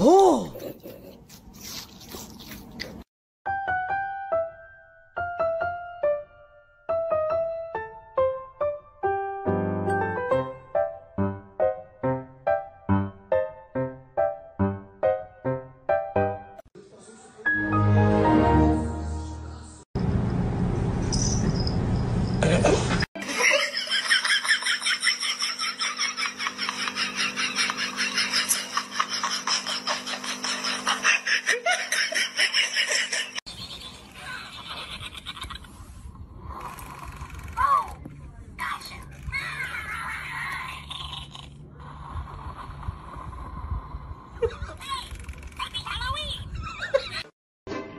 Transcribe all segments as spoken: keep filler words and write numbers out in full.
Oh!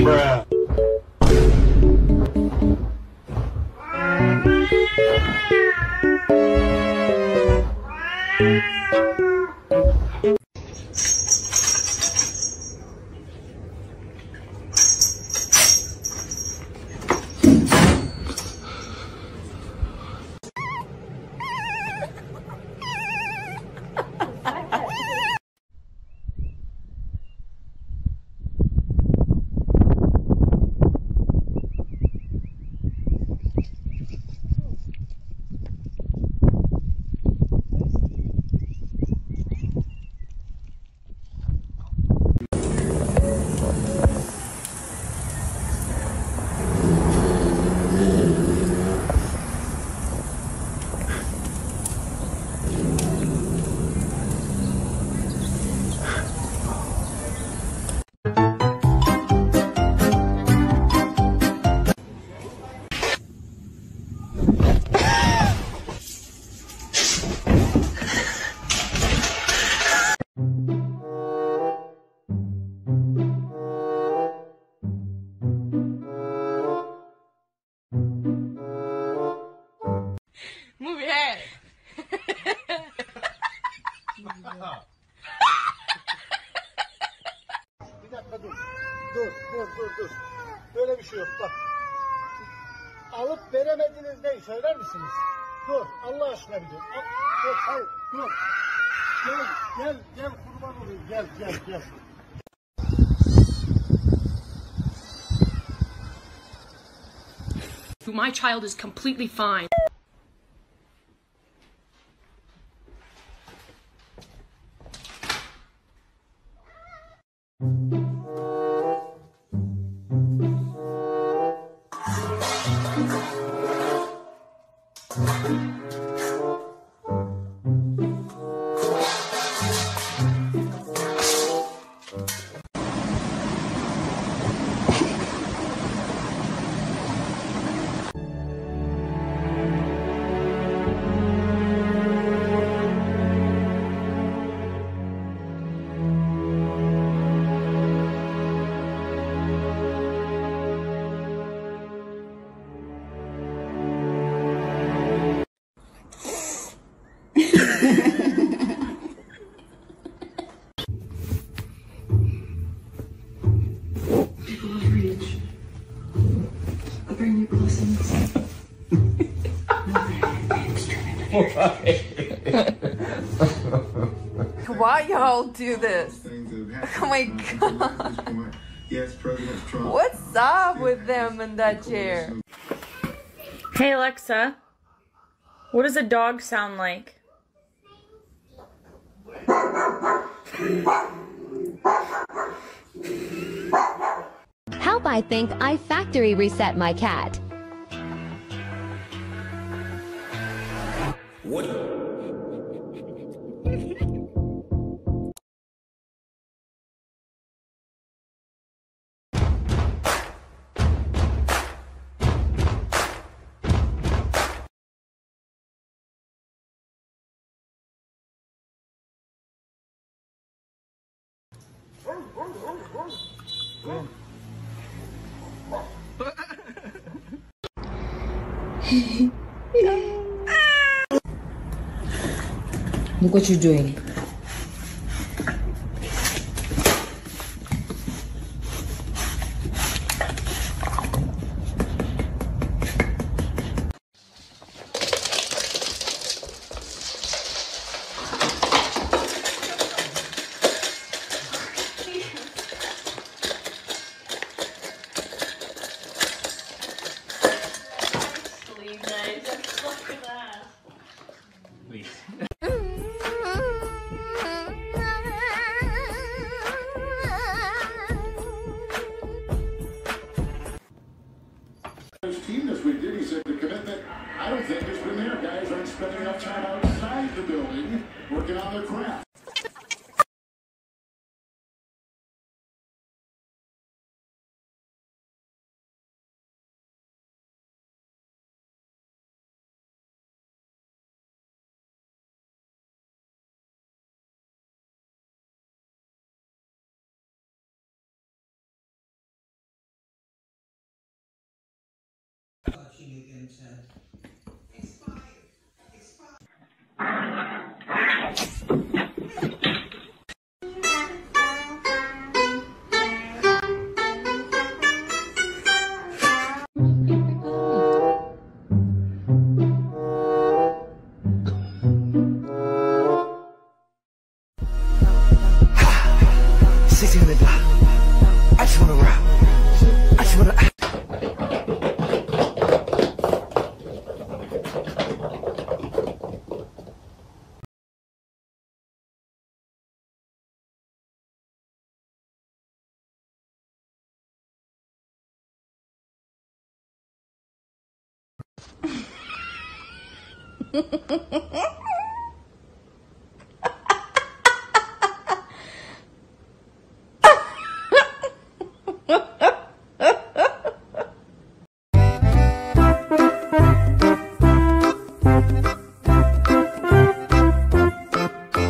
Bruh. Dur, dur, dur, dur. Böyle bir şey yok, bak. Alıp veremediniz neyi söyler misiniz? Dur, Allah aşkına bir dur. Al, dur, hayır, dur. Gel, gel, gel, kurban olayım. Gel, gel, gel. My child is completely fine. Why y'all do this? Oh my god. Yes, President Trump. What's up with them in that chair? Hey, Alexa. What does a dog sound like? Help, I think I factory reset my cat. What? Look what you're doing.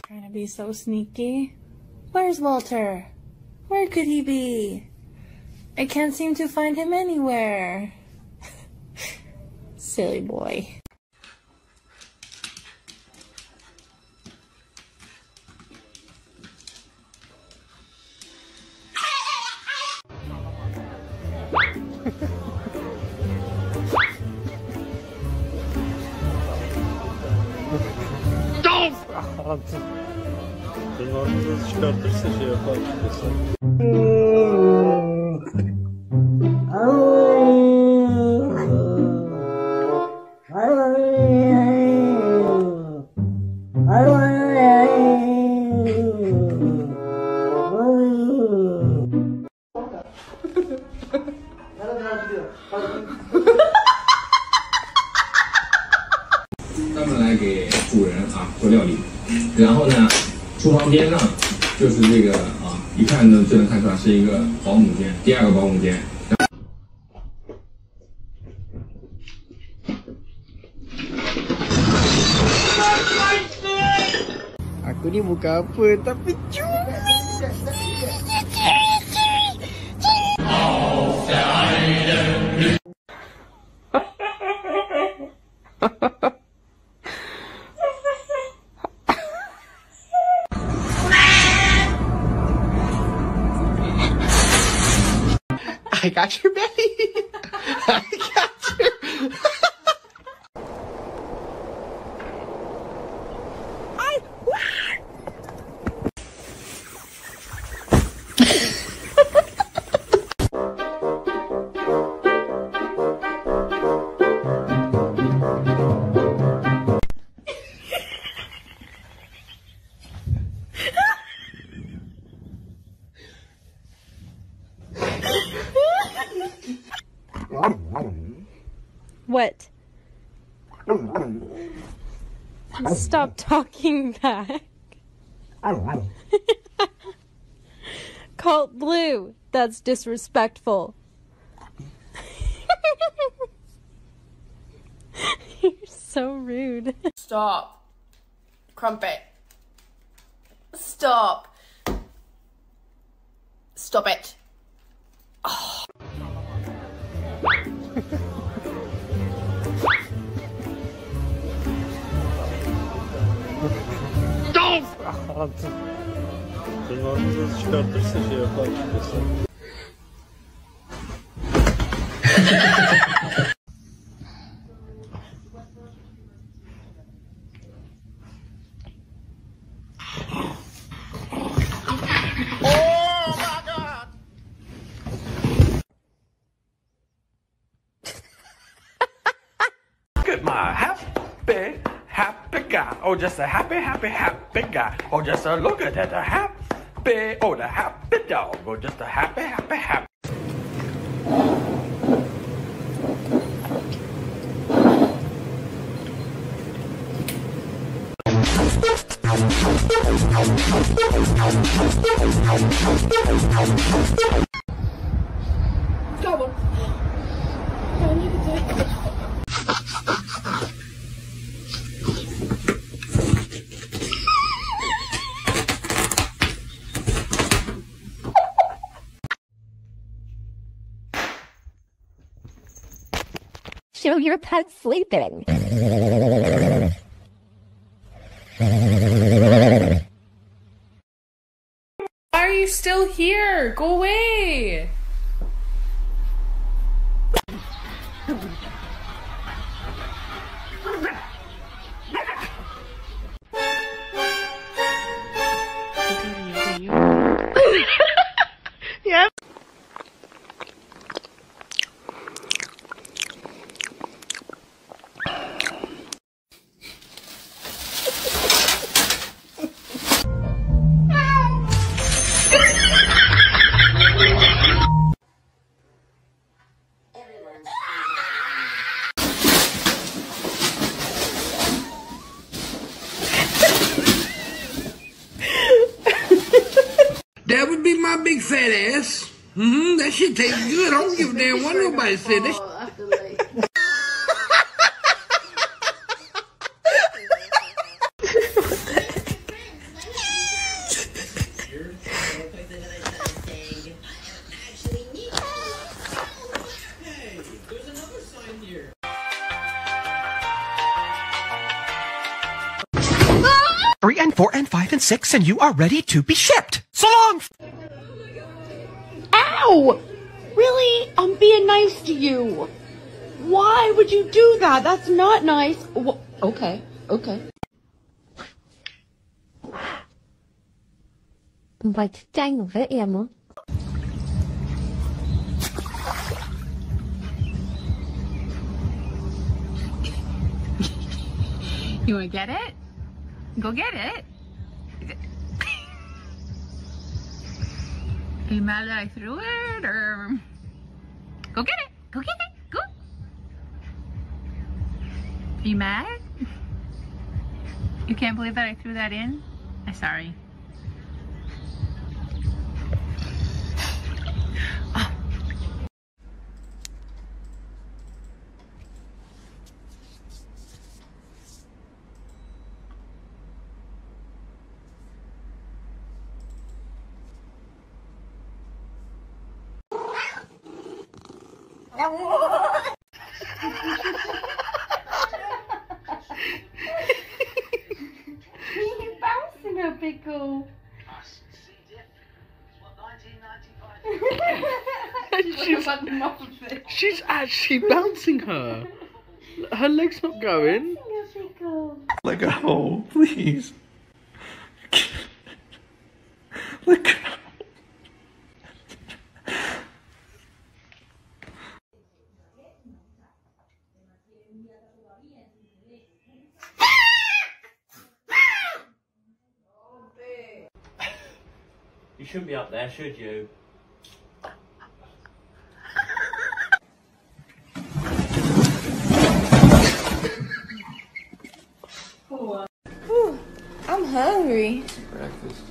Trying to be so sneaky. Where's Walter? Where could he be? I can't seem to find him anywhere. Silly boy. Aku ni bukan apa tapi cuma I got your belly. I got your. I. What? Stop talking back. Called Blue. That's disrespectful. You're so rude. Stop. Crumpet. Stop. Stop it. Oh. My happy, happy guy. Oh, just a happy, happy, happy guy. Oh, just a look at that, a happy, oh, the happy dog. Oh, just a happy, happy, happy. Go on. I need to do it. Show your pet sleeping. Why are you still here? Go away. Yeah. That would be my big fat ass. Mm-hmm, that shit tastes good. I don't give a damn what nobody said. That Three and four and five and six, and you are ready to be shipped. So long! Ow! Really? I'm being nice to you. Why would you do that? That's not nice. Wh okay, okay. But dang of it, Emma. You wanna get it? Go get it. Are you mad that I threw it, or go get it? Go get it. Go. Are you mad? You can't believe that I threw that in? I'm sorry. Oh. You're bouncing a big go. She's, she's actually bouncing her. Her leg's not going. Like a hole, please. Look. You shouldn't be up there, should you? hungry. Breakfast.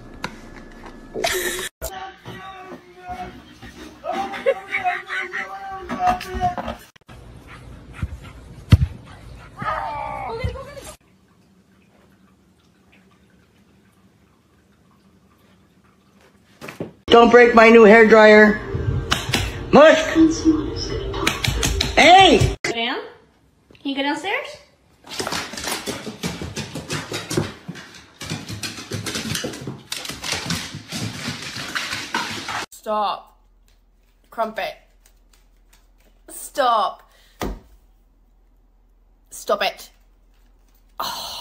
Don't break my new hair dryer. Musk! Hey! Go down. Can you go downstairs? Stop. Crumpet. Stop. Stop it. Oh.